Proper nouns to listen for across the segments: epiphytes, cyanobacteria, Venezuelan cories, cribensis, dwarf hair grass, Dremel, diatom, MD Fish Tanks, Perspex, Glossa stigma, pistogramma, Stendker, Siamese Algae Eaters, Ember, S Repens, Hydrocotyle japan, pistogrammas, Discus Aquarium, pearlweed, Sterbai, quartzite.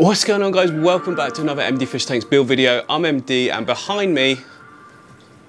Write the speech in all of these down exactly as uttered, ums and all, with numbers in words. What's going on, guys? Welcome back to another M D Fish Tanks build video. I'm M D, and behind me,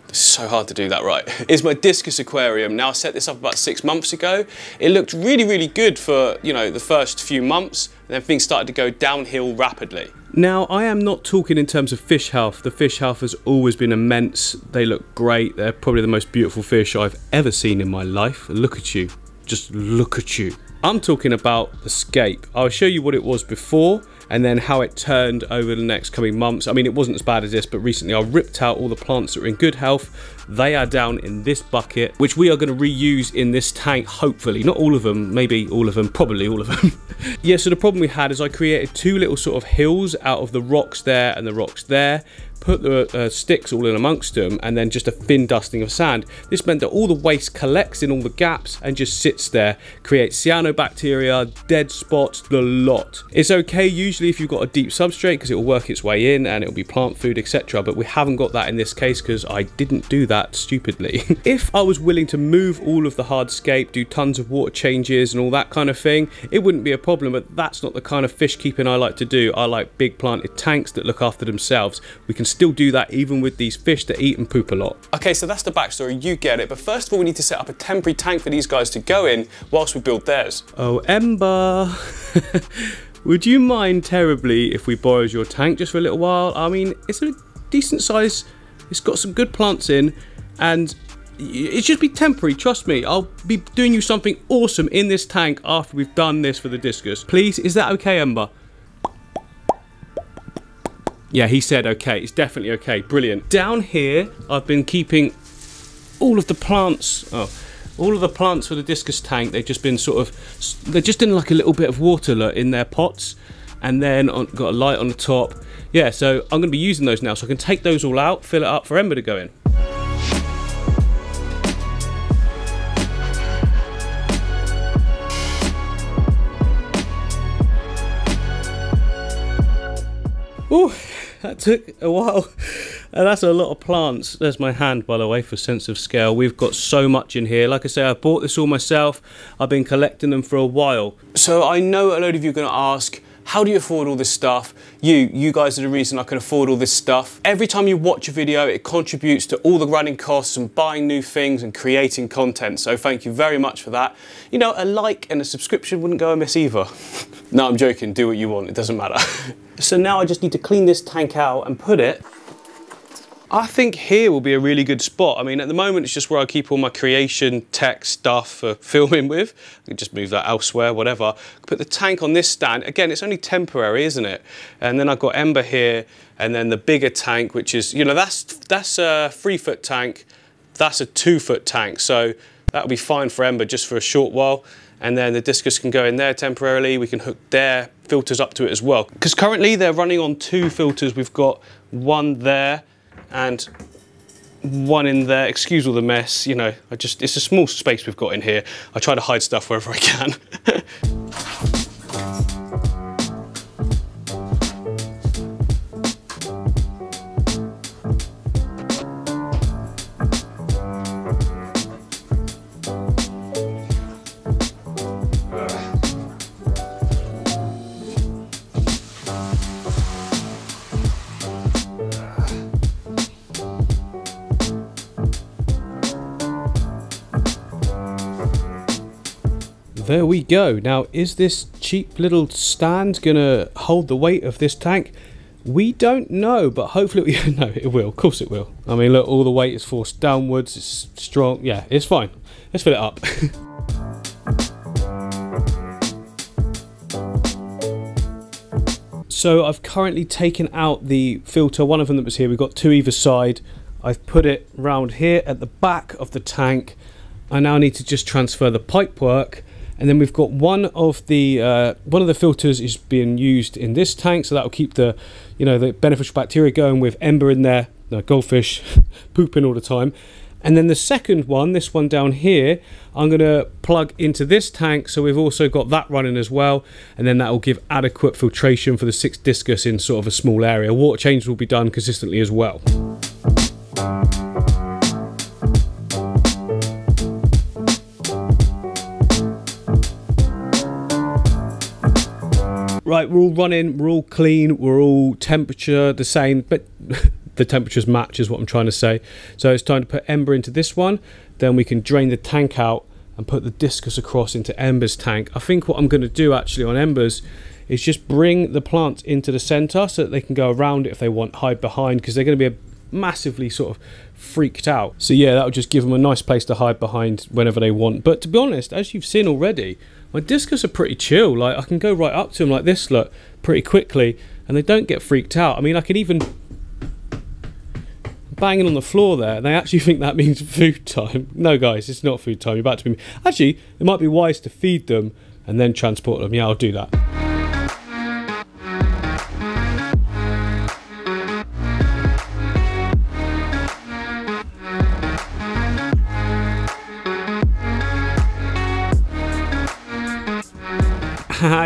it's so hard to do that right, is my Discus Aquarium. Now, I set this up about six months ago. It looked really, really good for, you know, the first few months, and then things started to go downhill rapidly. Now, I am not talking in terms of fish health. The fish health has always been immense. They look great. They're probably the most beautiful fish I've ever seen in my life. Look at you. Just look at you. I'm talking about the scape. I'll show you what it was before and then how it turned over the next coming months. I mean, it wasn't as bad as this, but recently I ripped out all the plants that are in good health. They are down in this bucket, which we are going to reuse in this tank, hopefully. Not all of them, maybe all of them, probably all of them. Yeah, so the problem we had is I created two little sort of hills out of the rocks there and the rocks there, put the uh, sticks all in amongst them, and then just a thin dusting of sand. This meant that all the waste collects in all the gaps and just sits there, creates cyanobacteria, dead spots, the lot. It's okay usually if you've got a deep substrate because it will work its way in and it'll be plant food, et cetera. But we haven't got that in this case because I didn't do that stupidly. If I was willing to move all of the hardscape, do tons of water changes and all that kind of thing, it wouldn't be a problem, but that's not the kind of fish keeping I like to do. I like big planted tanks that look after themselves. We can still do that even with these fish that eat and poop a lot. Okay, so that's the backstory, you get it. But first of all, we need to set up a temporary tank for these guys to go in whilst we build theirs. Oh, Ember. Would you mind terribly if we borrowed your tank just for a little while? I mean, it's a decent size. It's got some good plants in and it should be temporary, trust me. I'll be doing you something awesome in this tank after we've done this for the Discus. Please, is that okay, Ember? Yeah, he said okay. It's definitely okay. Brilliant. Down here, I've been keeping all of the plants. Oh, all of the plants for the Discus tank. They've just been sort of, they're just in like a little bit of water in their pots. And then I've got a light on the top. Yeah, so I'm going to be using those now. So I can take those all out, fill it up for Ember to go in. Oh. That took a while, and that's a lot of plants. There's my hand, by the way, for sense of scale. We've got so much in here. Like I say, I bought this all myself. I've been collecting them for a while. So I know a load of you are going to ask, how do you afford all this stuff? You, you guys are the reason I can afford all this stuff. Every time you watch a video, it contributes to all the running costs and buying new things and creating content. So thank you very much for that. You know, a like and a subscription wouldn't go amiss either. No, I'm joking. Do what you want. It doesn't matter. So now I just need to clean this tank out and put it. I think here will be a really good spot. I mean, at the moment, it's just where I keep all my creation tech stuff for filming with. I can just move that elsewhere, whatever. Put the tank on this stand. Again, it's only temporary, isn't it? And then I've got Ember here, and then the bigger tank, which is, you know, that's, that's a three foot tank. That's a two foot tank. So that'll be fine for Ember just for a short while. And then the Discus can go in there temporarily. We can hook their filters up to it as well. Because currently they're running on two filters. We've got one there and one in there. Excuse all the mess, you know, I just, it's a small space we've got in here. I try to hide stuff wherever I can. There we go. Now, is this cheap little stand gonna hold the weight of this tank? We don't know, but hopefully it, no, it will. Of course it will. I mean, look, all the weight is forced downwards. It's strong. Yeah, it's fine. Let's fill it up. So I've currently taken out the filter, one of them that was here. We've got two either side. I've put it round here at the back of the tank. I now need to just transfer the pipe work. And then we've got one of the uh, one of the filters is being used in this tank, so that will keep the, you know, the beneficial bacteria going with Ember in there, no, goldfish pooping all the time. And then the second one, this one down here, I'm going to plug into this tank, so we've also got that running as well. And then that will give adequate filtration for the six Discus in sort of a small area. Water changes will be done consistently as well. like we're all running, we're all clean, we're all temperature the same, but the temperatures match is what I'm trying to say. So it's time to put Ember into this one, then we can drain the tank out and put the discus across into Ember's tank. I think what I'm going to do actually on Ember's is just bring the plants into the center so that they can go around it if they want, hide behind, because they're going to be a massively sort of freaked out. So yeah, that'll just give them a nice place to hide behind whenever they want. But to be honest, as you've seen already, my discus are pretty chill. Like I can go right up to them like this, look, pretty quickly, and they don't get freaked out. I mean, I can even banging on the floor there, and they actually think that means food time. No guys, it's not food time, you're about to be... Actually, it might be wise to feed them and then transport them. Yeah, I'll do that.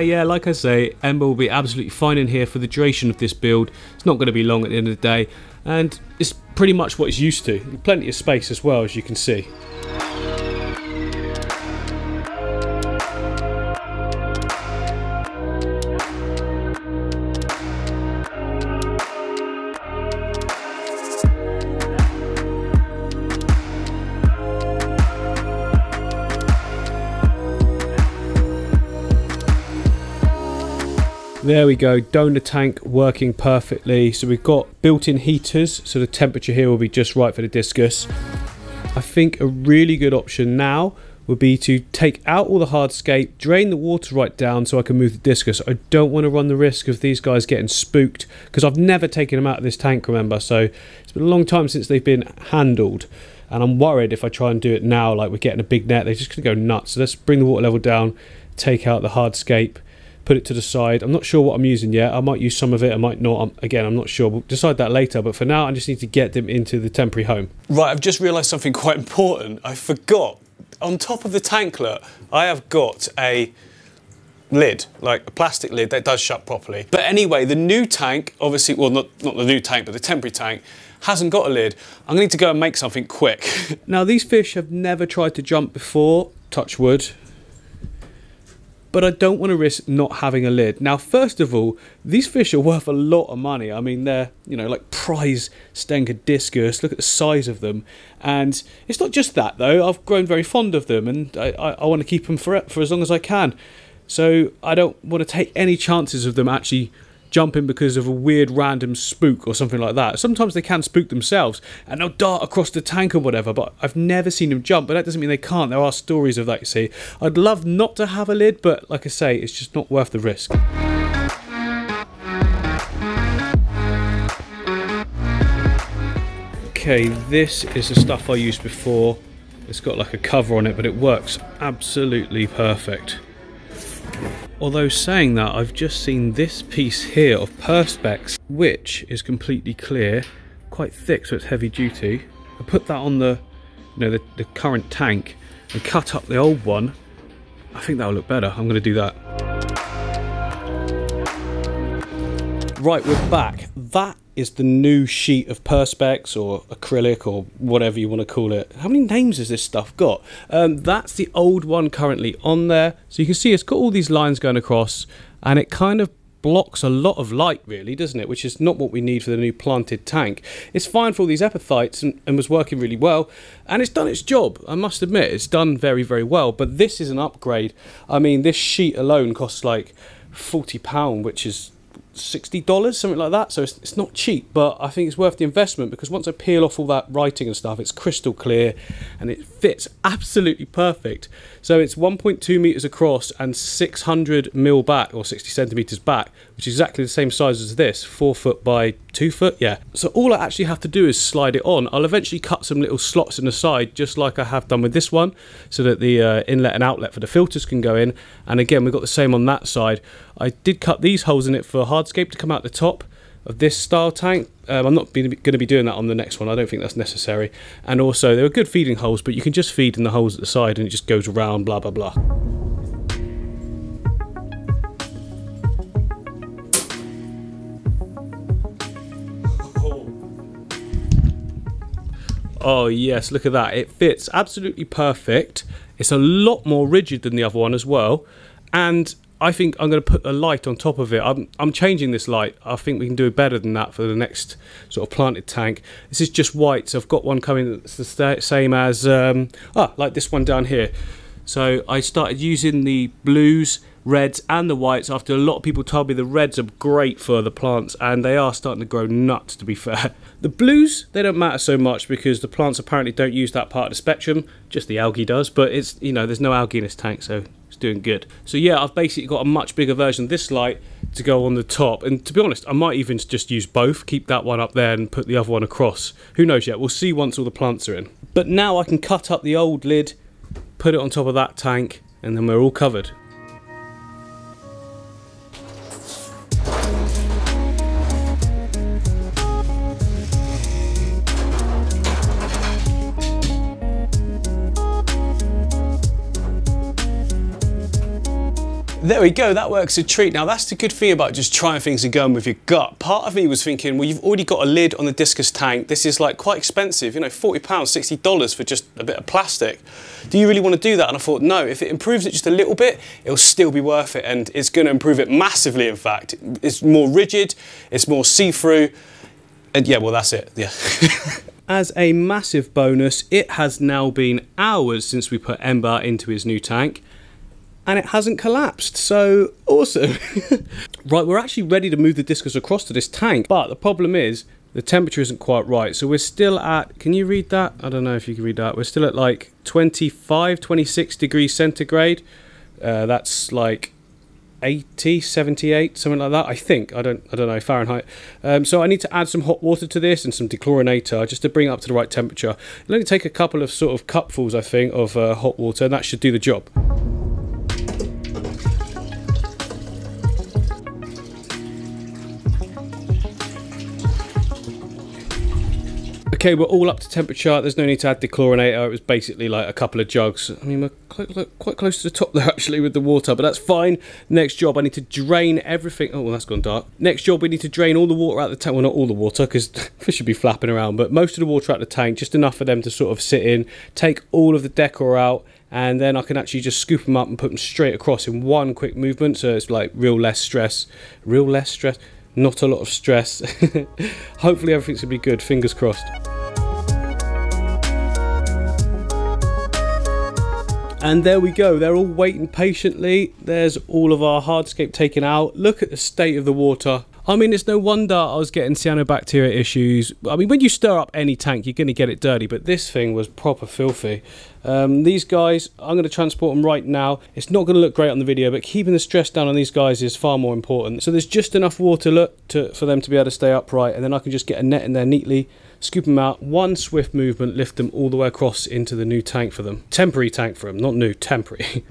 Yeah, like I say, Ember will be absolutely fine in here for the duration of this build. It's not going to be long at the end of the day, and it's pretty much what it's used to. Plenty of space as well, as you can see. There we go, donor tank working perfectly. So we've got built-in heaters, so the temperature here will be just right for the discus. I think a really good option now would be to take out all the hardscape, drain the water right down so I can move the discus. I don't want to run the risk of these guys getting spooked, because I've never taken them out of this tank, remember, so it's been a long time since they've been handled, and I'm worried if I try and do it now, like we're getting a big net, they're just going to go nuts. So let's bring the water level down, take out the hardscape, put it to the side. I'm not sure what I'm using yet. I might use some of it, I might not. I'm, again, I'm not sure. We'll decide that later, but for now, I just need to get them into the temporary home. Right, I've just realised something quite important. I forgot. On top of the tanklet, I have got a lid, like a plastic lid that does shut properly. But anyway, the new tank, obviously, well, not, not the new tank, but the temporary tank, hasn't got a lid. I'm going to need to go and make something quick. Now, these fish have never tried to jump before, touch wood, but I don't want to risk not having a lid. Now, first of all, these fish are worth a lot of money. I mean, they're, you know, like prize Stendker discus. Look at the size of them. And it's not just that, though. I've grown very fond of them, and I, I, I want to keep them for, for as long as I can. So I don't want to take any chances of them actually jumping because of a weird random spook or something like that. Sometimes they can spook themselves and they'll dart across the tank or whatever, but I've never seen them jump. But that doesn't mean they can't. There are stories of that, you see. I'd love not to have a lid, but like I say, it's just not worth the risk. Okay, this is the stuff I used before. It's got like a cover on it, but it works absolutely perfect. Although saying that, I've just seen this piece here of Perspex, which is completely clear, quite thick, so it's heavy duty. I put that on the, you know, the, the current tank and cut up the old one. I think that'll look better. I'm going to do that. Right, we're back. That is the new sheet of Perspex or acrylic or whatever you want to call it. How many names has this stuff got? Um, that's the old one currently on there. So you can see it's got all these lines going across, and it kind of blocks a lot of light really, doesn't it? Which is not what we need for the new planted tank. It's fine for all these epiphytes and, and was working really well, and it's done its job. I must admit, it's done very, very well, but this is an upgrade. I mean, this sheet alone costs like forty pounds, which is sixty dollars, something like that, so it's, it's not cheap, but I think it's worth the investment, because once I peel off all that writing and stuff, it's crystal clear and it fits absolutely perfect. So it's one point two meters across and six hundred mil back, or sixty centimeters back, which is exactly the same size as this, four foot by two foot. Yeah, so all I actually have to do is slide it on. I'll eventually cut some little slots in the side, just like I have done with this one, so that the uh, inlet and outlet for the filters can go in, and again we've got the same on that side. I did cut these holes in it for hardscape to come out the top of this style tank. um, I'm not going to be doing that on the next one, I don't think that's necessary. And also there are good feeding holes, but you can just feed in the holes at the side and it just goes around, blah blah blah. Oh yes, look at that, it fits absolutely perfect. It's a lot more rigid than the other one as well, and I think I'm going to put a light on top of it. I'm, I'm changing this light. I think we can do better than that for the next sort of planted tank. This is just white, so I've got one coming that's the same as, um, ah, like this one down here. So I started using the blues, reds and the whites after a lot of people told me the reds are great for the plants, and they are starting to grow nuts, to be fair. The blues, they don't matter so much because the plants apparently don't use that part of the spectrum, just the algae does, but it's, you know, there's no algae in this tank, so it's doing good. So yeah, I've basically got a much bigger version of this light to go on the top, and to be honest, I might even just use both, keep that one up there and put the other one across. Who knows yet, we'll see once all the plants are in. But now I can cut up the old lid, put it on top of that tank, and then we're all covered. There we go, that works a treat. Now that's the good thing about just trying things and going with your gut. Part of me was thinking, well, you've already got a lid on the Discus tank. This is like quite expensive, you know, forty pounds, sixty dollars for just a bit of plastic. Do you really want to do that? And I thought, no, if it improves it just a little bit, it'll still be worth it. And it's going to improve it massively, in fact. It's more rigid, it's more see-through. And yeah, well, that's it, yeah. As a massive bonus, it has now been hours since we put Ember into his new tank, and it hasn't collapsed, so awesome. Right, we're actually ready to move the Discus across to this tank, but the problem is the temperature isn't quite right, so we're still at, can you read that? I don't know if you can read that. We're still at like twenty-five, twenty-six degrees centigrade. Uh, that's like eighty, seventy-eight, something like that, I think. I don't I don't know, Fahrenheit. Um, so I need to add some hot water to this and some dechlorinator just to bring it up to the right temperature. It'll only take a couple of sort of cupfuls, I think, of uh, hot water, and that should do the job. Okay, we're all up to temperature. There's no need to add dechlorinator. It was basically like a couple of jugs. I mean, we're quite close to the top there actually with the water, but that's fine. Next job, I need to drain everything. Oh, well, that's gone dark. Next job, we need to drain all the water out of the tank. Well, not all the water, because fish should be flapping around, but most of the water out of the tank, just enough for them to sort of sit in, take all of the decor out, and then I can actually just scoop them up and put them straight across in one quick movement. So it's like real less stress, real less stress, not a lot of stress. Hopefully everything's gonna be good, fingers crossed. And there we go, they're all waiting patiently. There's all of our hardscape taken out. Look at the state of the water. I mean, it's no wonder I was getting cyanobacteria issues. I mean, when you stir up any tank, you're going to get it dirty, but this thing was proper filthy. Um, these guys, I'm going to transport them right now. It's not going to look great on the video, but keeping the stress down on these guys is far more important. So there's just enough water, look, to, for them to be able to stay upright, and then I can just get a net in there neatly, scoop them out, one swift movement, lift them all the way across into the new tank for them. Temporary tank for them, not new, temporary.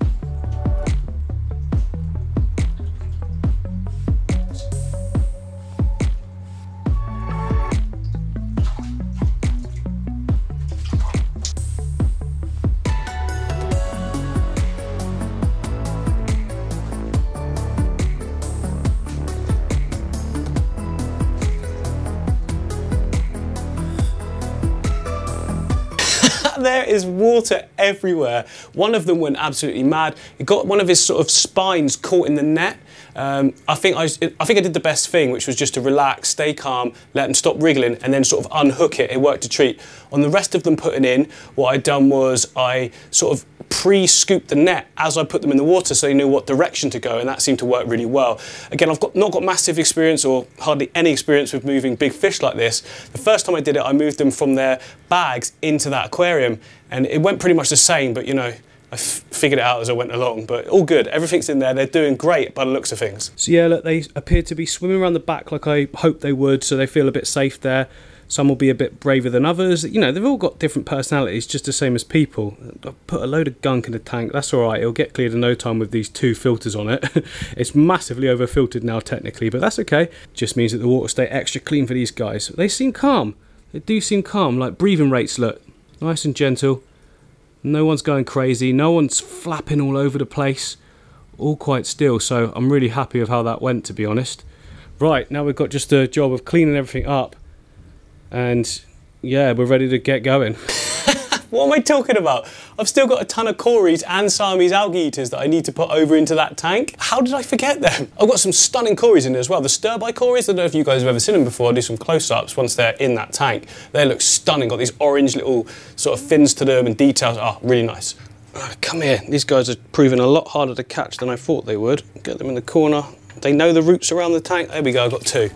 There is water everywhere. One of them went absolutely mad. He got one of his sort of spines caught in the net. Um, I think I, I think I did the best thing, which was just to relax, stay calm, let them stop wriggling, and then sort of unhook it. It worked a treat. On the rest of them putting in, what I'd done was I sort of pre-scooped the net as I put them in the water so they knew what direction to go, and that seemed to work really well. Again, I've got, not got massive experience or hardly any experience with moving big fish like this. The first time I did it, I moved them from their bags into that aquarium, and it went pretty much the same, but you know, I figured it out as I went along, but all good. Everything's in there. They're doing great by the looks of things. So yeah, look, they appear to be swimming around the back like I hoped they would, so they feel a bit safe there. Some will be a bit braver than others. You know, they've all got different personalities, just the same as people. I put a load of gunk in the tank. That's all right. It'll get cleared in no time with these two filters on it. It's massively over-filtered now, technically, but that's okay. Just means that the water stay extra clean for these guys. They seem calm. They do seem calm, like breathing rates, look. Nice and gentle. No one's going crazy, no one's flapping all over the place, all quite still, so I'm really happy with how that went, to be honest. Right, now we've got just the job of cleaning everything up, and yeah, we're ready to get going. What am I talking about? I've still got a ton of cories and Siamese algae eaters that I need to put over into that tank. How did I forget them? I've got some stunning cories in there as well. The Sterbai cories, I don't know if you guys have ever seen them before. I'll do some close-ups once they're in that tank. They look stunning, got these orange little sort of fins to them and details. Oh, really nice. Oh, come here. These guys are proving a lot harder to catch than I thought they would. Get them in the corner. They know the roots around the tank. There we go, I've got two.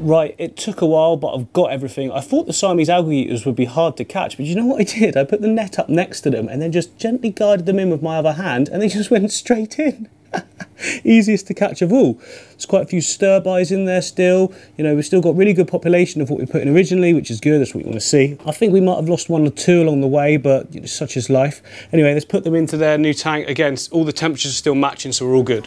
Right, it took a while, but I've got everything. I thought the Siamese algae eaters would be hard to catch, but you know what I did? I put the net up next to them and then just gently guided them in with my other hand, and they just went straight in. Easiest to catch of all. There's quite a few Sterbais in there still. You know, we've still got really good population of what we put in originally, which is good. That's what you want to see. I think we might have lost one or two along the way, but you know, such is life. Anyway, let's put them into their new tank. Again, all the temperatures are still matching, so we're all good.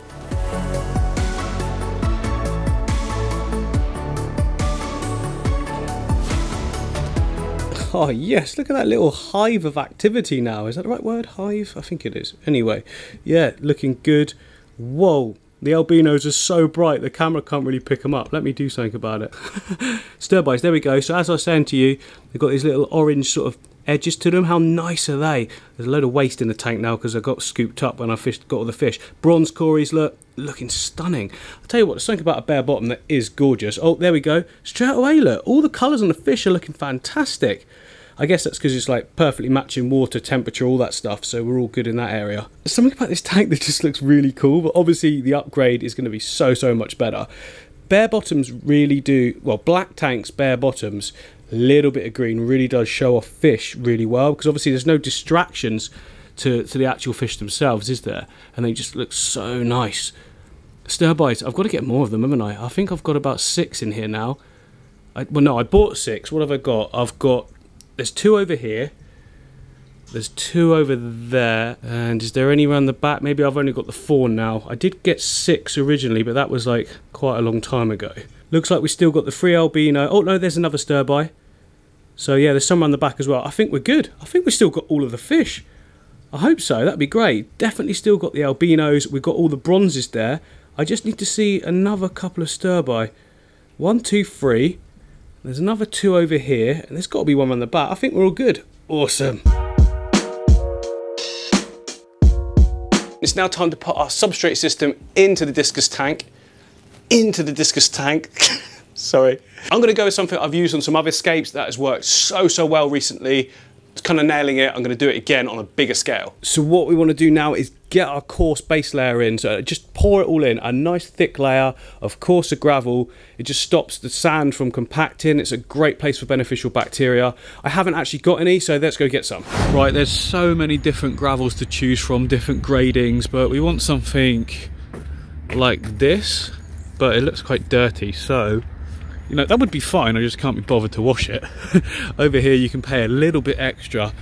Oh yes, look at that little hive of activity now. Is that the right word? Hive? I think it is. Anyway, yeah, looking good. Whoa, the albinos are so bright, the camera can't really pick them up. Let me do something about it. Sterbais, there we go. So as I was saying to you, they've got these little orange sort of edges to them. How nice are they? There's a load of waste in the tank now because I got scooped up when I fished, got all the fish. Bronze cories, look, looking stunning. I'll tell you what, there's something about a bare bottom that is gorgeous. Oh, there we go. Straight away, look, all the colours on the fish are looking fantastic. I guess that's because it's like perfectly matching water, temperature, all that stuff, so we're all good in that area. There's something about this tank that just looks really cool, but obviously the upgrade is going to be so, so much better. Bare bottoms really do, well, black tanks, bare bottoms, little bit of green really does show off fish really well, because obviously there's no distractions to, to the actual fish themselves, is there? And they just look so nice. Sterbites, I've got to get more of them, haven't I? I think I've got about six in here now. I, well, no, I bought six. What have I got? I've got, there's two over here. There's two over there. And is there any around the back? Maybe I've only got the four now. I did get six originally, but that was like quite a long time ago. Looks like we still got the free albino. Oh, no, there's another Sterbai. So, yeah, there's some around the back as well. I think we're good. I think we've still got all of the fish. I hope so. That'd be great. Definitely still got the albinos. We've got all the bronzes there. I just need to see another couple of Sterbai. One, two, three. There's another two over here. And there's got to be one around the back. I think we're all good. Awesome. It's now time to put our substrate system into the discus tank. Into the discus tank. Sorry. I'm going to go with something I've used on some other escapes that has worked so, so well recently. It's kind of nailing it. I'm going to do it again on a bigger scale. So what we want to do now is get our coarse base layer in. So just pour it all in. A nice thick layer of coarser gravel. It just stops the sand from compacting. It's a great place for beneficial bacteria. I haven't actually got any, so let's go get some. Right, there's so many different gravels to choose from, different gradings, but we want something like this. But it looks quite dirty, so you know that would be fine. I just can't be bothered to wash it. Over here you can pay a little bit extra,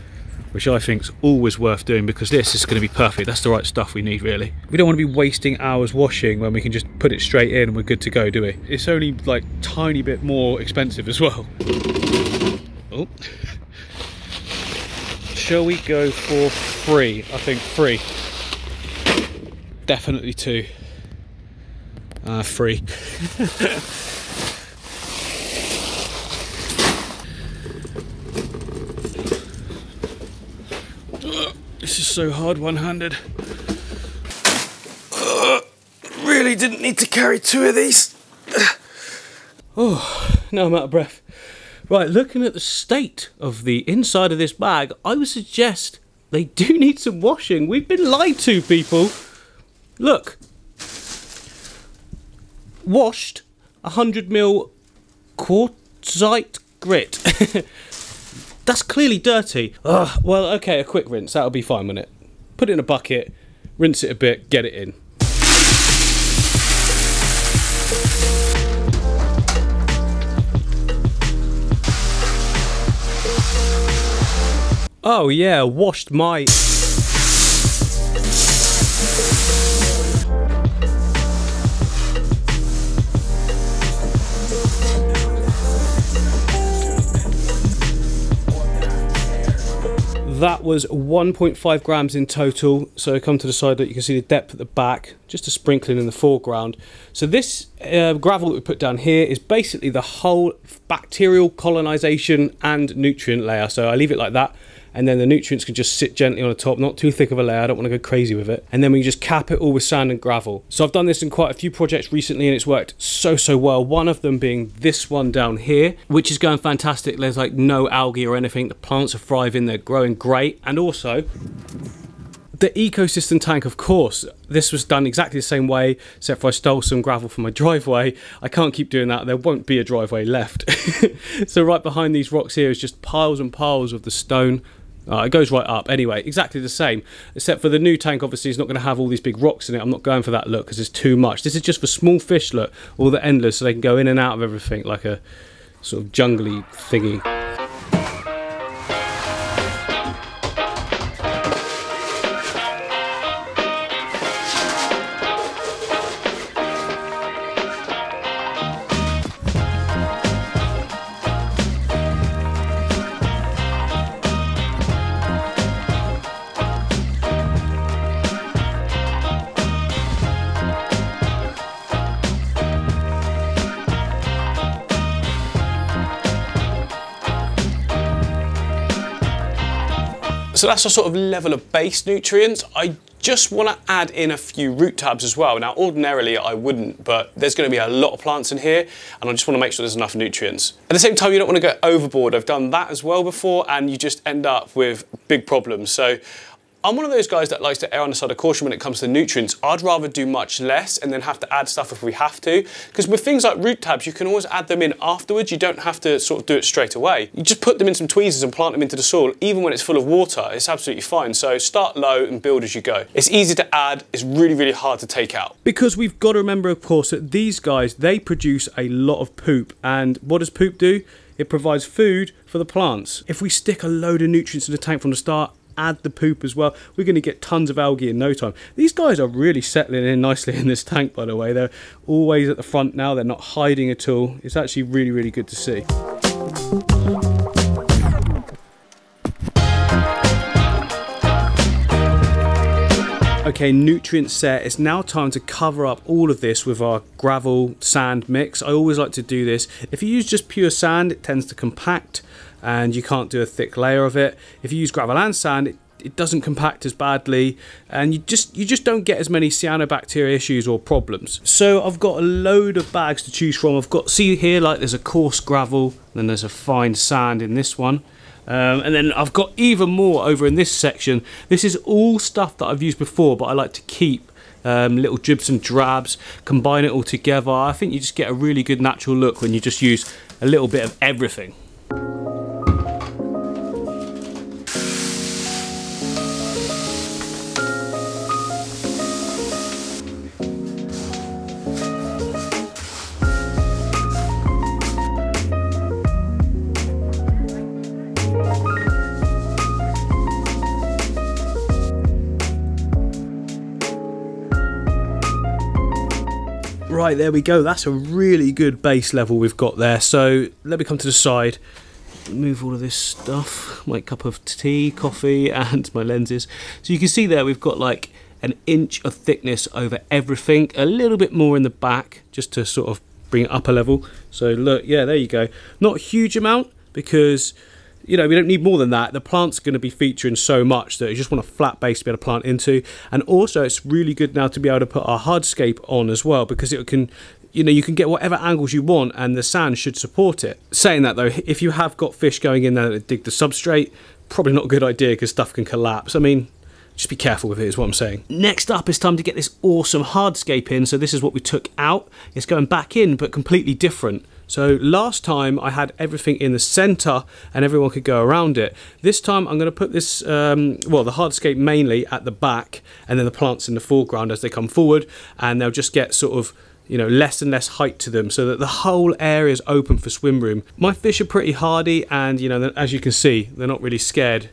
which I think's always worth doing, because this is going to be perfect. That's the right stuff we need, really. We don't want to be wasting hours washing when we can just put it straight in and we're good to go, do we? It's only like tiny bit more expensive as well. Oh. Shall we go for three? I think three. Definitely two. Ah, uh, free. This is so hard one-handed. Uh, really didn't need to carry two of these. Oh, now I'm out of breath. Right, looking at the state of the inside of this bag, I would suggest they do need some washing. We've been lied to, people. Look. Washed one hundred mil quartzite grit. That's clearly dirty. Ugh, well, okay, a quick rinse. That'll be fine, won't it? Put it in a bucket, rinse it a bit, get it in. Oh, yeah, washed my... That was one point five grams in total. So come to the side that you can see the depth at the back, just a sprinkling in the foreground. So this uh, gravel that we put down here is basically the whole bacterial colonization and nutrient layer. So I leave it like that, and then the nutrients can just sit gently on the top, not too thick of a layer. I don't want to go crazy with it. And then we just cap it all with sand and gravel. So I've done this in quite a few projects recently, and it's worked so, so well. One of them being this one down here, which is going fantastic. There's like no algae or anything. The plants are thriving, they're growing great. And also the ecosystem tank, of course, this was done exactly the same way, except for I stole some gravel from my driveway. I can't keep doing that. There won't be a driveway left. So right behind these rocks here is just piles and piles of the stone. Uh, it goes right up anyway, exactly the same, except for the new tank obviously is not going to have all these big rocks in it. I'm not going for that look because it's too much. This is just for small fish, look, all the endless, so they can go in and out of everything like a sort of jungly thingy. So that's our sort of level of base nutrients. I just want to add in a few root tabs as well. Now, ordinarily I wouldn't, but there's going to be a lot of plants in here, and I just want to make sure there's enough nutrients. At the same time, you don't want to go overboard. I've done that as well before, and you just end up with big problems. So I'm one of those guys that likes to err on the side of caution when it comes to nutrients. I'd rather do much less and then have to add stuff if we have to. Because with things like root tabs, you can always add them in afterwards. You don't have to sort of do it straight away. You just put them in some tweezers and plant them into the soil. Even when it's full of water, it's absolutely fine. So start low and build as you go. It's easy to add. It's really, really hard to take out. Because we've got to remember, of course, that these guys, they produce a lot of poop. And what does poop do? It provides food for the plants. If we stick a load of nutrients in the tank from the start, add the poop as well, we're going to get tons of algae in no time. These guys are really settling in nicely in this tank, by the way. They're always at the front now. They're not hiding at all. It's actually really, really good to see. Okay, nutrient set. It's now time to cover up all of this with our gravel sand mix. I always like to do this. If you use just pure sand, it tends to compact and you can't do a thick layer of it. If you use gravel and sand, it, it doesn't compact as badly, and you just you just don't get as many cyanobacteria issues or problems. So I've got a load of bags to choose from. I've got, see here, like there's a coarse gravel, and then there's a fine sand in this one. Um, and then I've got even more over in this section. This is all stuff that I've used before, but I like to keep um, little dribs and drabs, combine it all together. I think you just get a really good natural look when you just use a little bit of everything. Right, there we go. That's a really good base level we've got there. So let me come to the side, move all of this stuff, my cup of tea, coffee, and my lenses. So you can see there we've got like an inch of thickness over everything, a little bit more in the back just to sort of bring it up a level. So look, yeah, there you go. Not a huge amount, because you know, we don't need more than that. The plant's going to be featuring so much that you just want a flat base to be able to plant into. And also, it's really good now to be able to put our hardscape on as well, because it can, you know, you can get whatever angles you want and the sand should support it. Saying that, though, if you have got fish going in there that dig the substrate, probably not a good idea because stuff can collapse. I mean, just be careful with it is what I'm saying. Next up, it's time to get this awesome hardscape in. So this is what we took out. It's going back in, but completely different. So last time I had everything in the center and everyone could go around it. This time I'm going to put this, um, well, the hardscape mainly at the back, and then the plants in the foreground as they come forward, and they'll just get sort of, you know, less and less height to them so that the whole area is open for swim room. My fish are pretty hardy, and, you know, as you can see, they're not really scared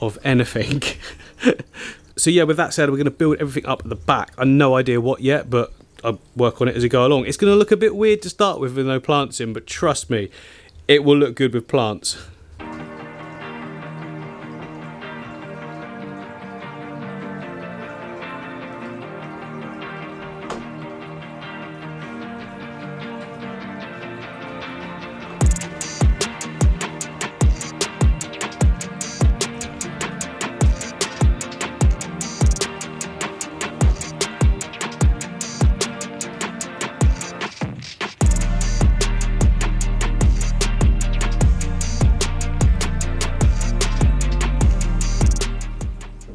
of anything. So yeah, with that said, we're going to build everything up at the back. I have no idea what yet, but I'll work on it as we go along. It's going to look a bit weird to start with with no plants in, but trust me, it will look good with plants.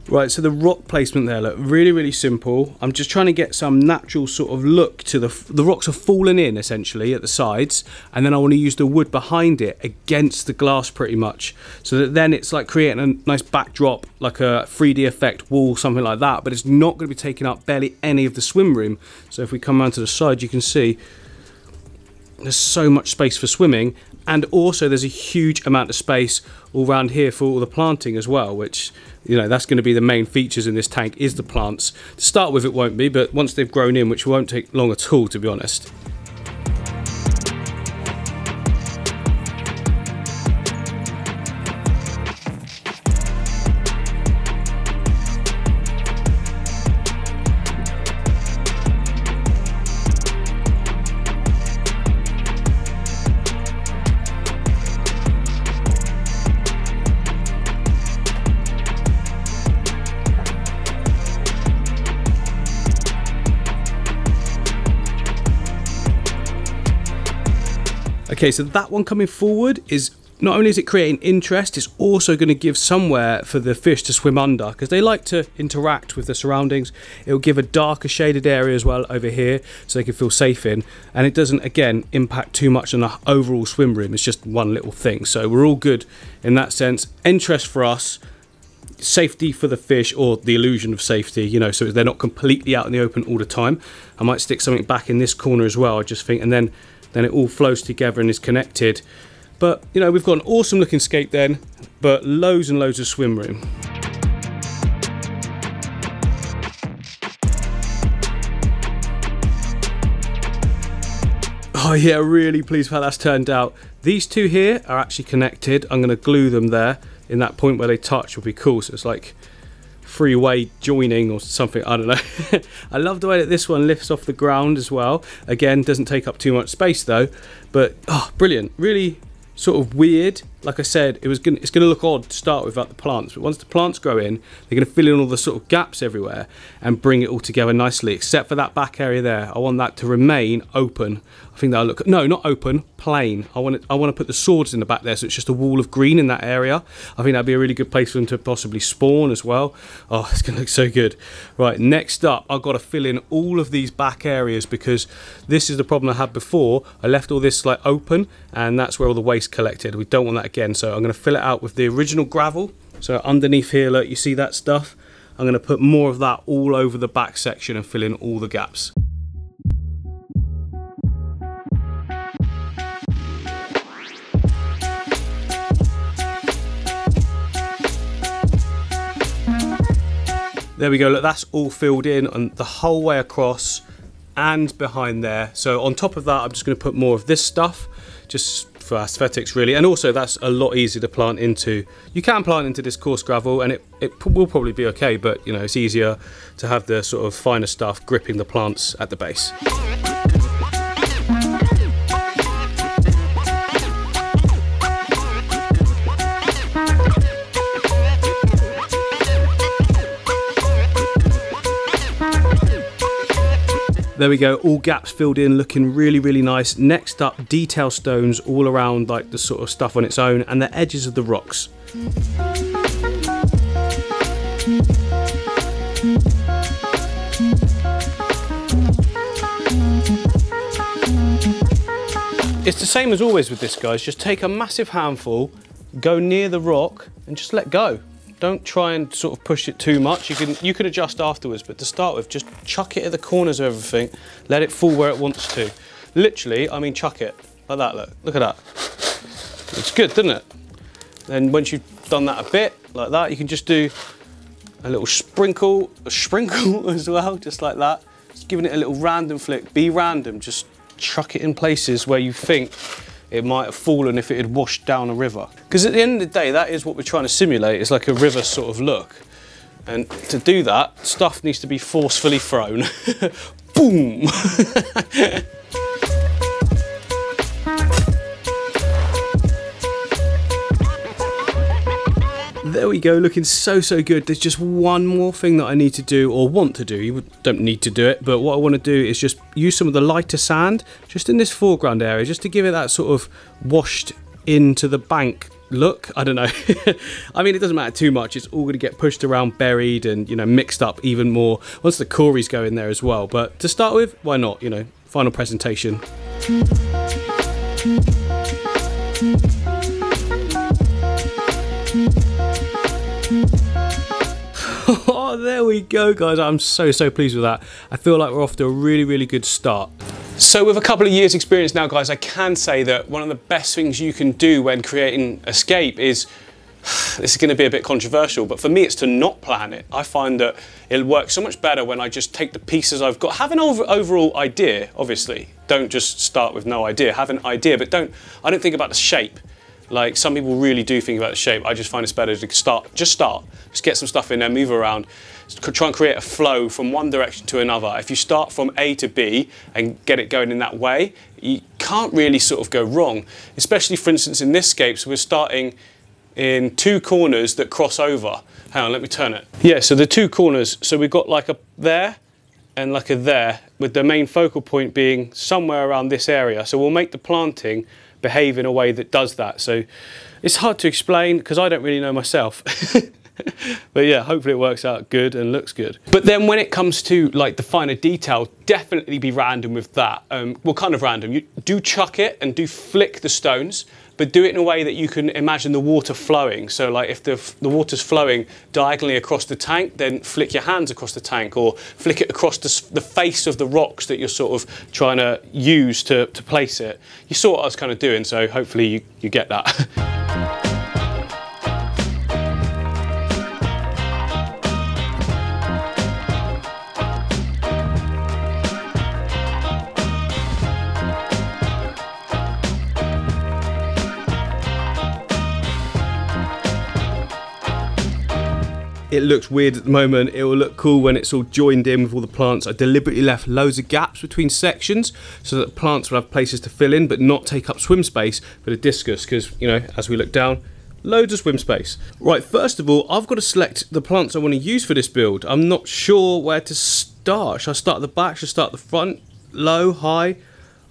Right, so the rock placement there, look, really, really simple. I'm just trying to get some natural sort of look to the... F the rocks are fallen in, essentially, at the sides, and then I want to use the wood behind it against the glass, pretty much, so that then it's like creating a nice backdrop, like a three D effect wall, something like that, but it's not going to be taking up barely any of the swim room. So if we come around to the side, you can see there's so much space for swimming, and also there's a huge amount of space all around here for all the planting as well, which, you know, that's going to be the main features in this tank, is the plants. To start with it won't be, but once they've grown in, which won't take long at all, to be honest. Okay, so that one coming forward is, not only is it creating interest, it's also going to give somewhere for the fish to swim under, because they like to interact with the surroundings. It'll give a darker shaded area as well over here, so they can feel safe in, and it doesn't, again, impact too much on the overall swim room. It's just one little thing, so we're all good in that sense. Interest for us, safety for the fish, or the illusion of safety, you know, so they're not completely out in the open all the time. I might stick something back in this corner as well, I just think, and then... then it all flows together and is connected. But, you know, we've got an awesome looking scape then, but loads and loads of swim room. Oh yeah, really pleased with how that's turned out. These two here are actually connected. I'm gonna glue them there in that point where they touch, will be cool. So it's like freeway joining or something, I don't know. I love the way that this one lifts off the ground as well. Again, doesn't take up too much space though, but oh, brilliant. Really sort of weird. Like I said, it was gonna, it's gonna look odd to start with without the plants, but once the plants grow in, they're gonna fill in all the sort of gaps everywhere and bring it all together nicely, except for that back area there. I want that to remain open. I think that'll look, no, not open, plain. I want it, I want to put the swords in the back there, so it's just a wall of green in that area. I think that'd be a really good place for them to possibly spawn as well. Oh, it's gonna look so good. Right, next up, I've got to fill in all of these back areas, because this is the problem I had before. I left all this like open, and that's where all the waste collected. We don't want that again, so I'm going to fill it out with the original gravel. So underneath here, look, you see that stuff? I'm going to put more of that all over the back section and fill in all the gaps. There we go, look, that's all filled in and the whole way across and behind there. So on top of that, I'm just going to put more of this stuff, just for aesthetics really, and also that's a lot easier to plant into. You can plant into this coarse gravel and it, it will probably be okay, but you know, it's easier to have the sort of finer stuff gripping the plants at the base. There we go, all gaps filled in, looking really, really nice. Next up, detail stones all around, like the sort of stuff on its own, and the edges of the rocks. It's the same as always with this, guys. Just take a massive handful, go near the rock, and just let go. Don't try and sort of push it too much. You can, you can adjust afterwards, but to start with, just chuck it at the corners of everything, let it fall where it wants to. Literally, I mean chuck it, like that, look. Look at that. It's good, doesn't it? Then once you've done that a bit, like that, you can just do a little sprinkle, a sprinkle as well, just like that. Just giving it a little random flick. Be random, just chuck it in places where you think it might have fallen if it had washed down a river. Because at the end of the day, that is what we're trying to simulate. It's like a river sort of look. And to do that, stuff needs to be forcefully thrown. Boom! There we go, looking so, so good. There's just one more thing that I need to do, or want to do. You don't need to do it, but what I want to do is just use some of the lighter sand just in this foreground area, just to give it that sort of washed into the bank look. I don't know. I mean, it doesn't matter too much. It's all going to get pushed around, buried, and, you know, mixed up even more once the cories go in there as well. But to start with, why not? You know, final presentation. Oh, there we go, guys. I'm so, so pleased with that. I feel like we're off to a really, really good start. So with a couple of years experience now, guys, I can say that one of the best things you can do when creating a scape is, this is going to be a bit controversial, but for me it's to not plan it. I find that it'll work so much better when I just take the pieces I've got. Have an over overall idea, obviously. Don't just start with no idea. Have an idea, but don't, I don't think about the shape. Like some people really do think about the shape. I just find it's better to start, just start. Just get some stuff in there, move around. Try and create a flow from one direction to another. If you start from A to B and get it going in that way, you can't really sort of go wrong. Especially, for instance, in this scape, so we're starting in two corners that cross over. Hang on, let me turn it. Yeah, so the two corners. So we've got like a there and like a there, with the main focal point being somewhere around this area. So we'll make the planting behave in a way that does that. So it's hard to explain because I don't really know myself. But yeah, hopefully it works out good and looks good. But then when it comes to like the finer detail, definitely be random with that. Um, well, kind of random. You do chuck it and do flick the stones, but do it in a way that you can imagine the water flowing. So like if the, the water's flowing diagonally across the tank, then flick your hands across the tank or flick it across the, the face of the rocks that you're sort of trying to use to, to place it. You saw what I was kind of doing, so hopefully you, you get that. It looks weird at the moment. It will look cool when it's all joined in with all the plants. I deliberately left loads of gaps between sections so that plants will have places to fill in but not take up swim space for the discus, because, you know, as we look down, loads of swim space. Right, first of all, I've got to select the plants I want to use for this build. I'm not sure where to start. Should I start at the back? Should I start at the front? Low? High?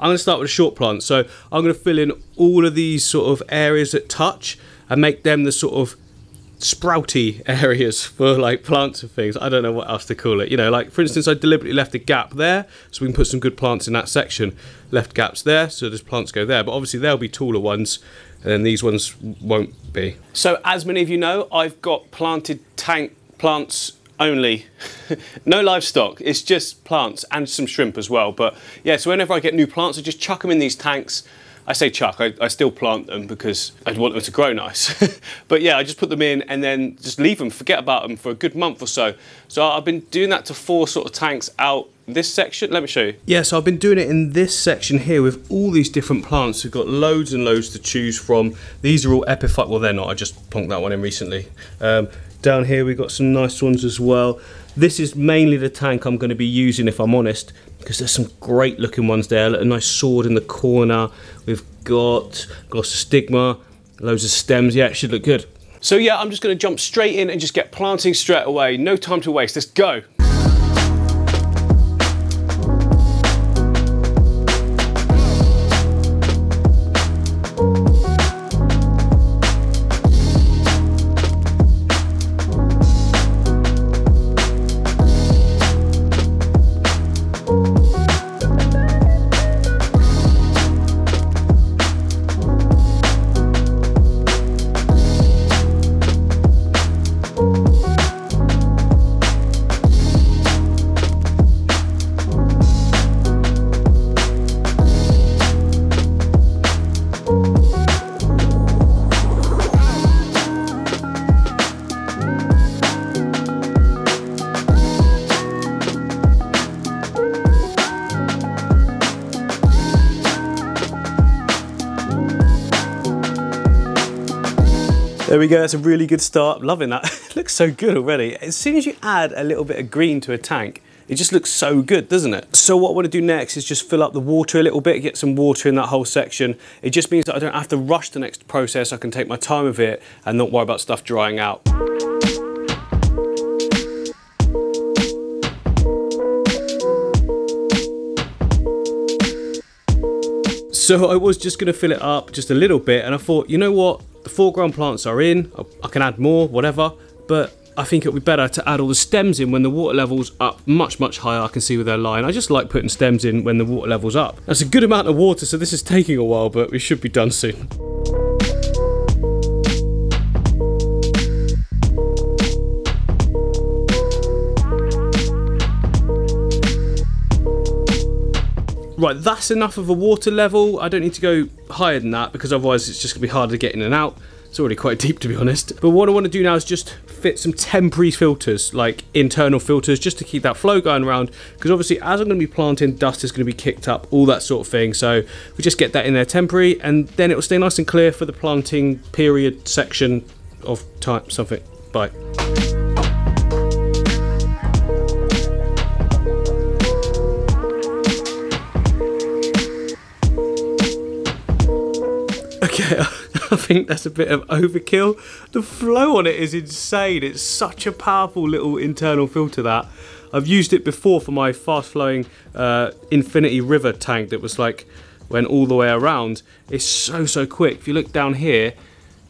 I'm going to start with a short plant. So I'm going to fill in all of these sort of areas that touch and make them the sort of sprouty areas for like plants and things. I don't know what else to call it, you know, like for instance I deliberately left a gap there so we can put some good plants in that section. Left gaps there so there's plants go there, but obviously there'll be taller ones and then these ones won't be. So as many of you know, I've got planted tank plants only. No livestock, it's just plants and some shrimp as well. But yeah, so whenever I get new plants I just chuck them in these tanks. I say chuck, I, I still plant them because I'd want them to grow nice. But yeah, I just put them in and then just leave them, forget about them for a good month or so. So I've been doing that to four sort of tanks out this section. Let me show you. Yeah, so I've been doing it in this section here with all these different plants. We've got loads and loads to choose from. These are all epiphyte. Well, they're not. I just plonked that one in recently. Um, down here, we've got some nice ones as well. This is mainly the tank I'm going to be using, if I'm honest, because there's some great looking ones there. A nice sword in the corner. We've got Glossa stigma, loads of stems. Yeah, it should look good. So yeah, I'm just going to jump straight in and just get planting straight away. No time to waste. Let's go. There we go, that's a really good start. I'm loving that. It looks so good already. As soon as you add a little bit of green to a tank, it just looks so good, doesn't it? So what I want to do next is just fill up the water a little bit, get some water in that whole section. It just means that I don't have to rush the next process. I can take my time with it and not worry about stuff drying out. So I was just going to fill it up just a little bit and I thought, you know what? The foreground plants are in, I can add more, whatever, but I think it would be better to add all the stems in when the water level's up much, much higher. I can see with their line. I just like putting stems in when the water level's up. That's a good amount of water, so this is taking a while, but we should be done soon. Right, that's enough of a water level. I don't need to go higher than that because otherwise it's just gonna be harder to get in and out. It's already quite deep, to be honest. But what I want to do now is just fit some temporary filters, like internal filters, just to keep that flow going around, because obviously as I'm going to be planting, dust is going to be kicked up, all that sort of thing. So we just get that in there temporary, and then it will stay nice and clear for the planting period section of time something. Bye. Okay, I think that's a bit of overkill. The flow on it is insane. It's such a powerful little internal filter that. I've used it before for my fast flowing uh, Infinity River tank that was like, went all the way around. It's so, so quick. If you look down here,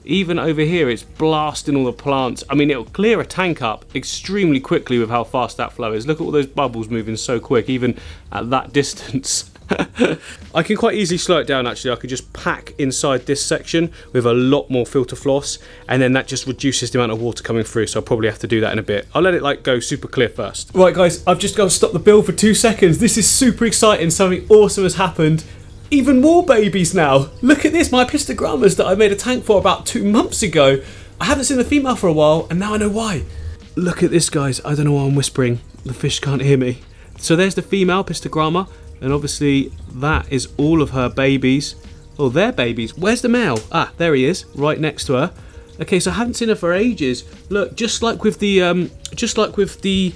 even over here, it's blasting all the plants. I mean, it'll clear a tank up extremely quickly with how fast that flow is. Look at all those bubbles moving so quick, even at that distance. I can quite easily slow it down actually. I could just pack inside this section with a lot more filter floss, and then that just reduces the amount of water coming through, so I'll probably have to do that in a bit. I'll let it like go super clear first. Right guys, I've just got to stop the build for two seconds. This is super exciting, something awesome has happened. Even more babies now. Look at this, my pistogrammas that I made a tank for about two months ago. I haven't seen the female for a while and now I know why. Look at this guys, I don't know why I'm whispering. The fish can't hear me. So there's the female pistogramma. And obviously that is all of her babies. Oh, their babies. Where's the male? Ah, there he is, right next to her. Okay, so I haven't seen her for ages. Look, just like with the, um, just like with the,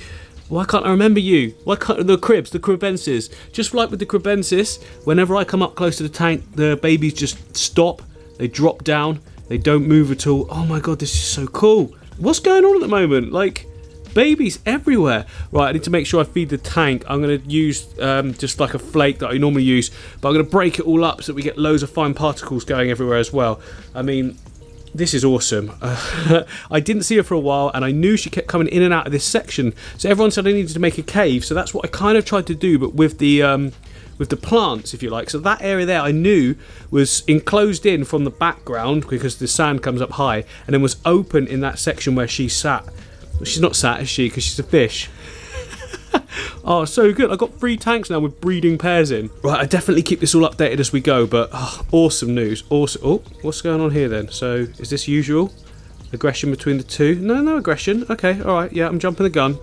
why can't I remember you? Why can't the cribs, the cribensis? Just like with the cribensis, whenever I come up close to the tank, the babies just stop. They drop down. They don't move at all. Oh my god, this is so cool. What's going on at the moment? Like, babies everywhere. Right, I need to make sure I feed the tank. I'm going to use um, just like a flake that I normally use, but I'm going to break it all up so that we get loads of fine particles going everywhere as well. I mean, this is awesome. Uh, I didn't see her for a while and I knew she kept coming in and out of this section, so everyone said I needed to make a cave, so that's what I kind of tried to do, but with the um, with the plants, if you like. So that area there I knew was enclosed in from the background because the sand comes up high, and then was open in that section where she sat. She's not sat, is she? Because she's a fish. Oh, so good. I've got three tanks now with breeding pairs in. Right, I definitely keep this all updated as we go, but oh, awesome news. Awesome. Oh, what's going on here then? So, is this usual? Aggression between the two? No, no aggression. Okay, all right. Yeah, I'm jumping the gun.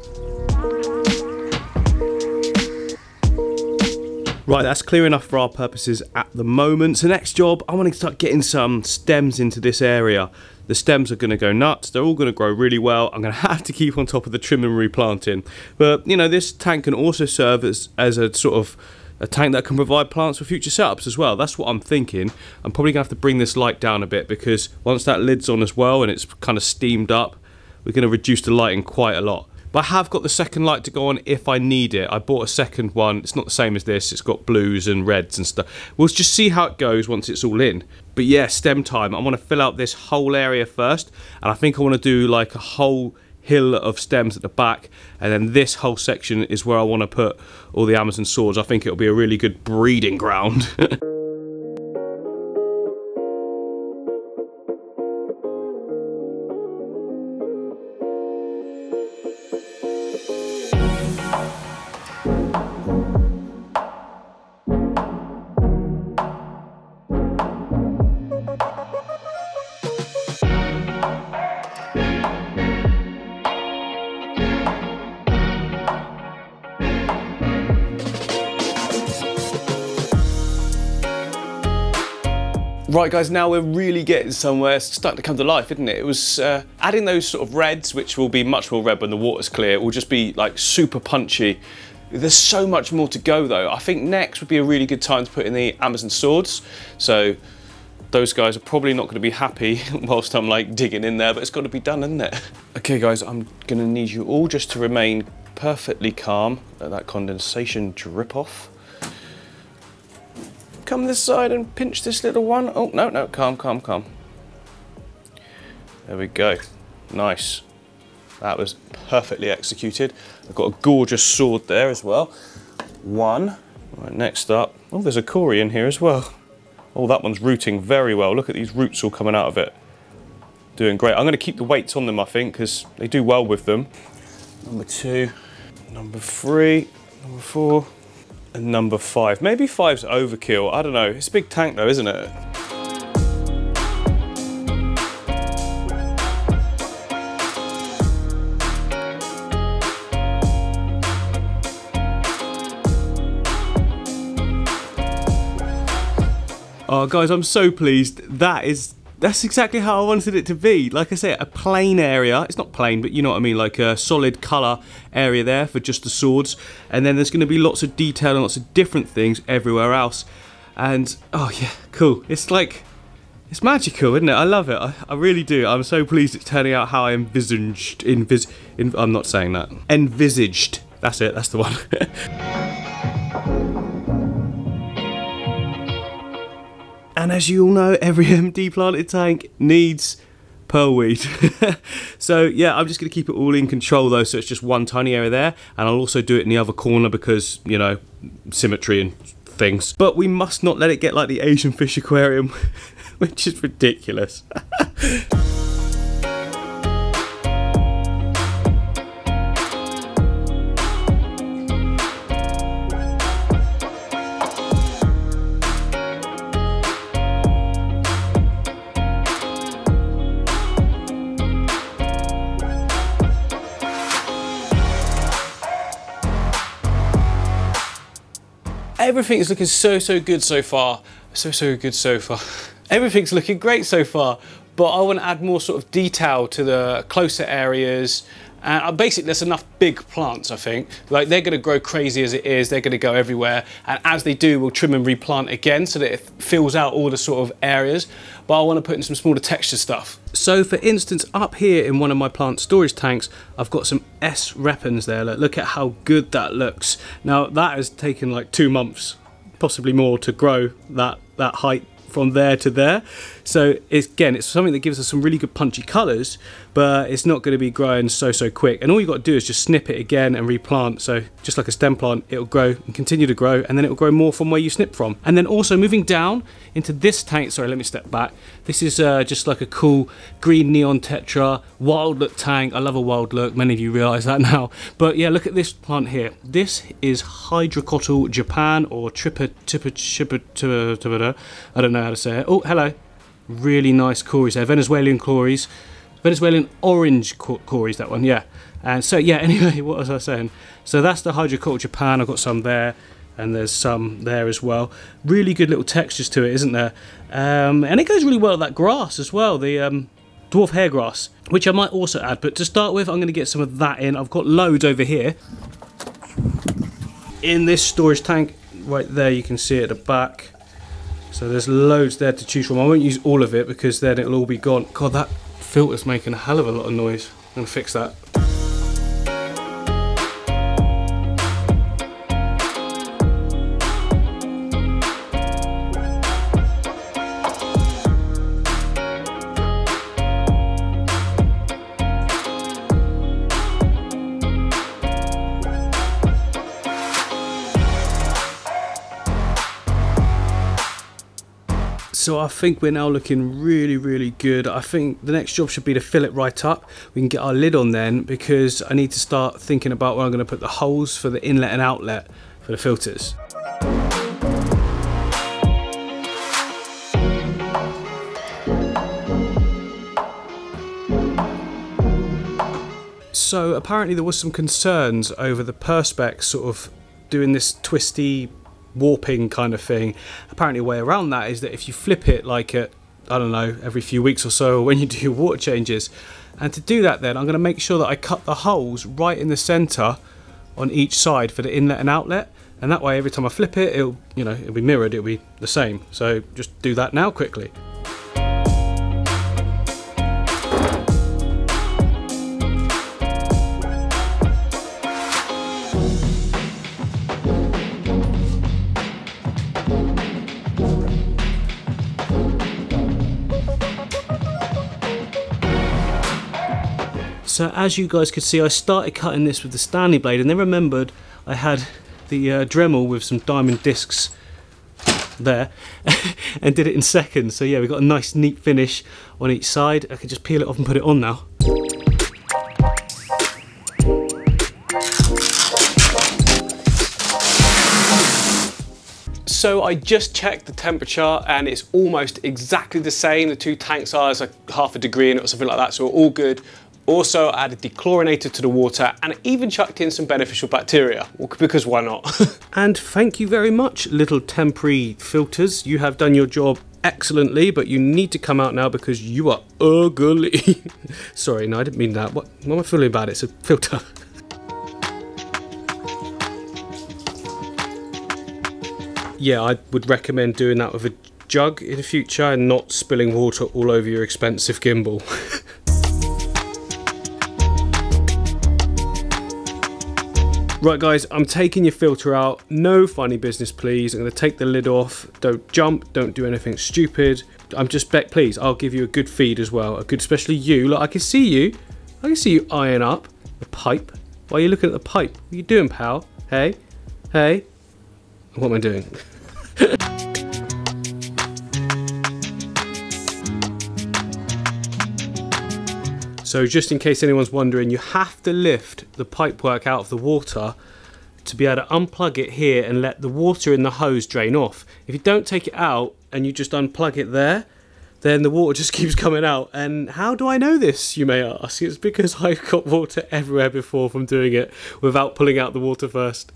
Right, that's clear enough for our purposes at the moment. So next job, I want to start getting some stems into this area. The stems are going to go nuts. They're all going to grow really well. I'm going to have to keep on top of the trim and replanting. But, you know, this tank can also serve as, as a sort of a tank that can provide plants for future setups as well. That's what I'm thinking. I'm probably going to have to bring this light down a bit because once that lid's on as well and it's kind of steamed up, we're going to reduce the lighting quite a lot. But I have got the second light to go on if I need it. I bought a second one. It's not the same as this. It's got blues and reds and stuff. We'll just see how it goes once it's all in. But yeah, stem time. I want to fill out this whole area first. And I think I want to do like a whole hill of stems at the back. And then this whole section is where I want to put all the Amazon swords. I think it'll be a really good breeding ground. Right guys, now we're really getting somewhere. It's starting to come to life, isn't it? It was uh, adding those sort of reds, which will be much more red when the water's clear. It will just be like super punchy. There's so much more to go though. I think next would be a really good time to put in the Amazon swords. So those guys are probably not going to be happy whilst I'm like digging in there, but it's got to be done, isn't it? Okay guys, I'm going to need you all just to remain perfectly calm. Let that condensation drip off. Come this side and pinch this little one. Oh, no, no, calm, calm, calm. There we go. Nice. That was perfectly executed. I've got a gorgeous sword there as well. One. Right, next up. Oh, there's a cory in here as well. Oh, that one's rooting very well. Look at these roots all coming out of it. Doing great. I'm going to keep the weights on them, I think, because they do well with them. Number two, number three, number four, and number five. Maybe five's overkill. I don't know. It's a big tank though, isn't it? Oh guys, I'm so pleased. That is, that's exactly how I wanted it to be. Like I say, a plain area. It's not plain, but you know what I mean, like a solid color area there for just the swords. And then there's gonna be lots of detail and lots of different things everywhere else. And, oh yeah, cool. It's like, it's magical, isn't it? I love it, I, I really do. I'm so pleased it's turning out how I envisaged, envis, env, I'm not saying that. Envisaged, that's it, that's the one. And as you all know, every M D planted tank needs pearlweed. So yeah, I'm just gonna keep it all in control though, so it's just one tiny area there, and I'll also do it in the other corner because, you know, symmetry and things. But we must not let it get like the Asian fish aquarium, which is ridiculous. Everything is looking so, so good so far. So, so good so far. Everything's looking great so far, but I want to add more sort of detail to the closer areas. And basically, there's enough big plants, I think. Like, they're going to grow crazy as it is. They're going to go everywhere. And as they do, we'll trim and replant again so that it fills out all the sort of areas. But I want to put in some smaller texture stuff. So, for instance, up here in one of my plant storage tanks, I've got some S Repens there. Look, look at how good that looks. Now, that has taken like two months, possibly more, to grow that, that height from there to there. So it's, again, it's something that gives us some really good punchy colours, but it's not going to be growing so, so quick. And all you've got to do is just snip it again and replant. So just like a stem plant, it'll grow and continue to grow, and then it'll grow more from where you snip from. And then also moving down into this tank, sorry, let me step back. This is uh, just like a cool green neon tetra, wild look tank. I love a wild look. Many of you realise that now. But yeah, look at this plant here. This is Hydrocotyle Japan, or tripa, tripa, tripa, tripa, tripa, I don't know how to say it. Oh, hello. Really nice cories there, Venezuelan cories, Venezuelan orange cories, that one, yeah. And so yeah, anyway, what was I saying? So that's the Hydrocotyle Japan. I've got some there, and there's some there as well. Really good little textures to it, isn't there? Um, and it goes really well with that grass as well, the um, dwarf hair grass, which I might also add, but to start with, I'm going to get some of that in. I've got loads over here. In this storage tank, right there, you can see at the back. So there's loads there to choose from. I won't use all of it because then it'll all be gone. God, that filter's making a hell of a lot of noise. I'm gonna fix that. So I think we're now looking really, really good. I think the next job should be to fill it right up. We can get our lid on then, because I need to start thinking about where I'm going to put the holes for the inlet and outlet for the filters. So apparently there was some concerns over the Perspex sort of doing this twisty warping kind of thing. Apparently a way around that is that if you flip it like at, I don't know, every few weeks or so, or when you do your water changes. And to do that then, I'm going to make sure that I cut the holes right in the centre on each side for the inlet and outlet, and that way every time I flip it, it'll, you know, it'll be mirrored, it'll be the same. So just do that now quickly. So as you guys could see, I started cutting this with the Stanley blade and then remembered I had the uh, Dremel with some diamond discs there and did it in seconds. So yeah, we got a nice neat finish on each side. I could just peel it off and put it on now. So I just checked the temperature and it's almost exactly the same. The two tanks are like half a degree in it or something like that, so we're all good. Also added dechlorinator to the water and even chucked in some beneficial bacteria, well, because why not? And thank you very much, little temporary filters. You have done your job excellently, but you need to come out now because you are ugly. Sorry, no, I didn't mean that. What, what am I feeling about it? It's a filter. Yeah, I would recommend doing that with a jug in the future and not spilling water all over your expensive gimbal. Right guys, I'm taking your filter out. No funny business, please. I'm gonna take the lid off. Don't jump, don't do anything stupid. I'm just Beck, please. I'll give you a good feed as well. A good, especially you, like I can see you. I can see you eyeing up the pipe. Why are you looking at the pipe? What are you doing, pal? Hey, hey. What am I doing? So just in case anyone's wondering, you have to lift the pipework out of the water to be able to unplug it here and let the water in the hose drain off. If you don't take it out and you just unplug it there, then the water just keeps coming out. And how do I know this, you may ask? It's because I've got water everywhere before from doing it without pulling out the water first.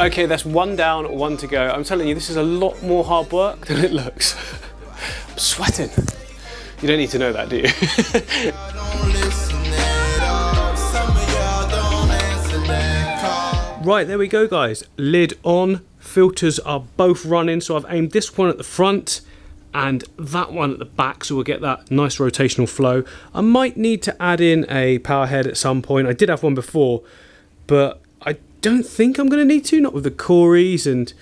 Okay, that's one down, one to go. I'm telling you, this is a lot more hard work than it looks. I'm sweating. You don't need to know that, do you? Right, there we go, guys. Lid on, filters are both running, so I've aimed this one at the front and that one at the back, so we'll get that nice rotational flow. I might need to add in a power head at some point. I did have one before, but I don't think I'm going to need to, not with the cories, and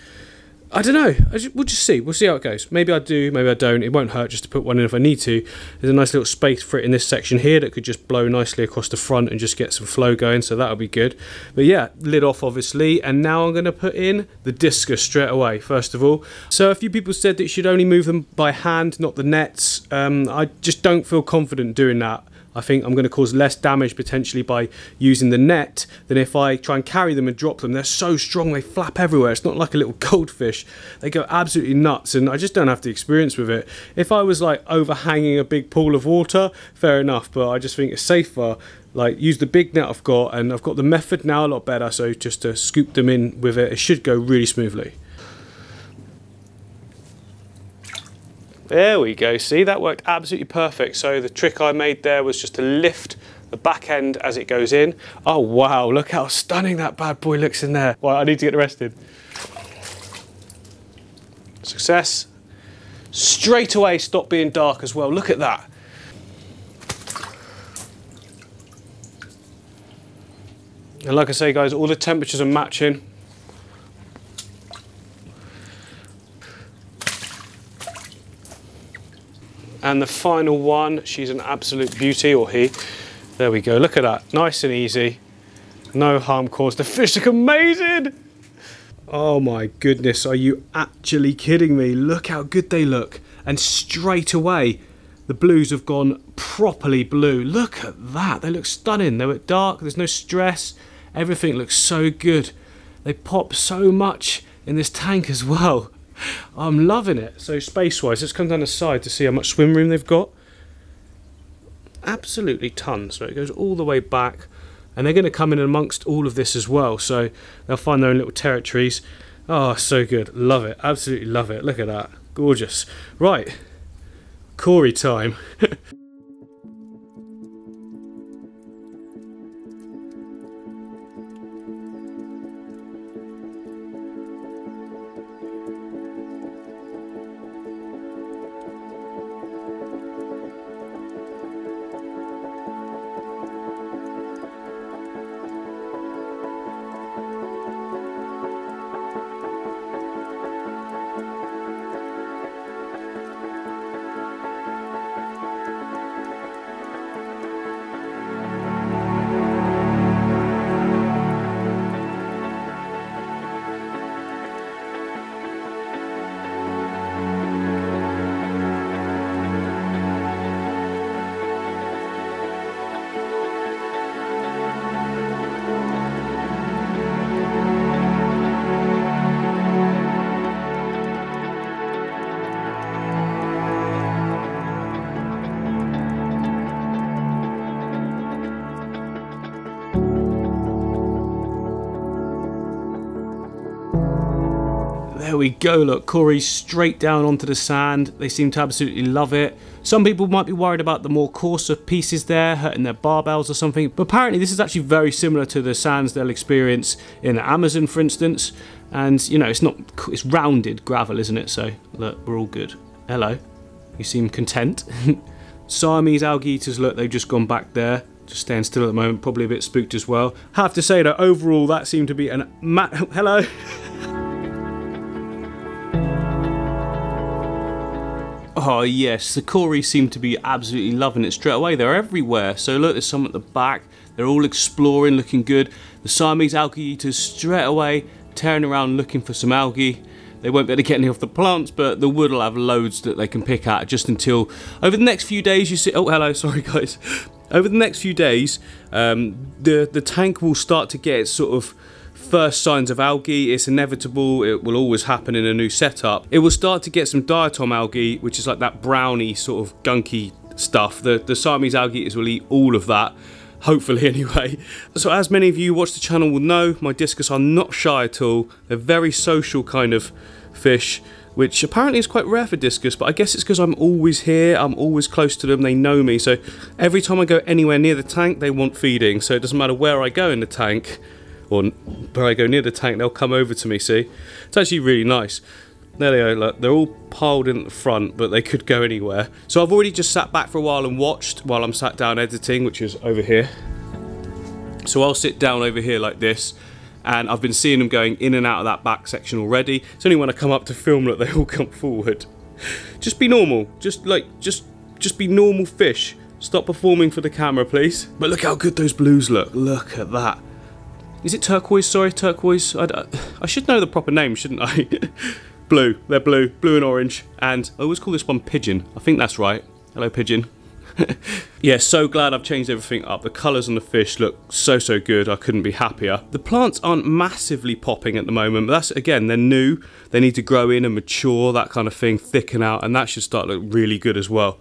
I don't know. I just, we'll just see. We'll see how it goes. Maybe I do, maybe I don't. It won't hurt just to put one in if I need to. There's a nice little space for it in this section here that could just blow nicely across the front and just get some flow going, so that'll be good. But yeah, lid off obviously, and now I'm going to put in the discus straight away, first of all. So a few people said that you should only move them by hand, not the nets. Um, I just don't feel confident doing that. I think I'm going to cause less damage potentially by using the net than if I try and carry them and drop them. They're so strong, they flap everywhere. It's not like a little goldfish. They go absolutely nuts and I just don't have the experience with it. If I was like overhanging a big pool of water, fair enough, but I just think it's safer. Like, use the big net I've got, and I've got the method now a lot better, so just to scoop them in with it, it should go really smoothly. There we go, see, that worked absolutely perfect. So the trick I made there was just to lift the back end as it goes in. Oh wow, look how stunning that bad boy looks in there. Well, I need to get rested. Success. Straight away, stop being dark as well, look at that. And like I say guys, all the temperatures are matching. And the final one, she's an absolute beauty, or he. There we go, look at that, nice and easy. No harm caused, the fish look amazing! Oh my goodness, are you actually kidding me? Look how good they look. And straight away, the blues have gone properly blue. Look at that, they look stunning. They were dark, there's no stress. Everything looks so good. They pop so much in this tank as well. I'm loving it. So space-wise, let's come down the side to see how much swim room they've got. Absolutely tons. So it goes all the way back, and they're going to come in amongst all of this as well. So they'll find their own little territories. Oh, so good. Love it. Absolutely love it. Look at that. Gorgeous. Right. Cory time. There we go, look, cories straight down onto the sand. They seem to absolutely love it. Some people might be worried about the more coarser pieces there, hurting their barbells or something, but apparently this is actually very similar to the sands they'll experience in the Amazon, for instance. And, you know, it's not, it's rounded gravel, isn't it? So, look, we're all good. Hello. You seem content. Siamese algae eaters, look, they've just gone back there. Just staying still at the moment, probably a bit spooked as well. Have to say that overall, that seemed to be an ma- Hello. Oh yes, the cories seem to be absolutely loving it straight away. They're everywhere. So look, there's some at the back. They're all exploring, looking good. The Siamese algae eaters straight away, tearing around looking for some algae. They won't be able to get any off the plants, but the wood will have loads that they can pick at just until, over the next few days you see, oh hello, sorry guys. Over the next few days, um, the, the tank will start to get its sort of first signs of algae. It's inevitable, it will always happen in a new setup. It will start to get some diatom algae, which is like that browny sort of gunky stuff. The, the Siamese algae eaters will eat all of that, hopefully anyway. So as many of you who watch the channel will know, my discus are not shy at all. They're very social kind of fish, which apparently is quite rare for discus, but I guess it's because I'm always here, I'm always close to them, they know me. So every time I go anywhere near the tank, they want feeding. So it doesn't matter where I go in the tank, or where I go near the tank, they'll come over to me, see? It's actually really nice. There they are, look, they're all piled in the front, but they could go anywhere. So I've already just sat back for a while and watched while I'm sat down editing, which is over here. So I'll sit down over here like this, and I've been seeing them going in and out of that back section already. It's only when I come up to film that they all come forward. Just be normal, just like, just, just be normal fish. Stop performing for the camera, please. But look how good those blues look, look at that. Is it turquoise? Sorry, turquoise. I, I should know the proper name, shouldn't I? Blue. They're blue. Blue and orange. And I always call this one pigeon. I think that's right. Hello, pigeon. Yeah, so glad I've changed everything up. The colours on the fish look so, so good. I couldn't be happier. The plants aren't massively popping at the moment, but that's, again, they're new. They need to grow in and mature, that kind of thing, thicken out, and that should start to look really good as well.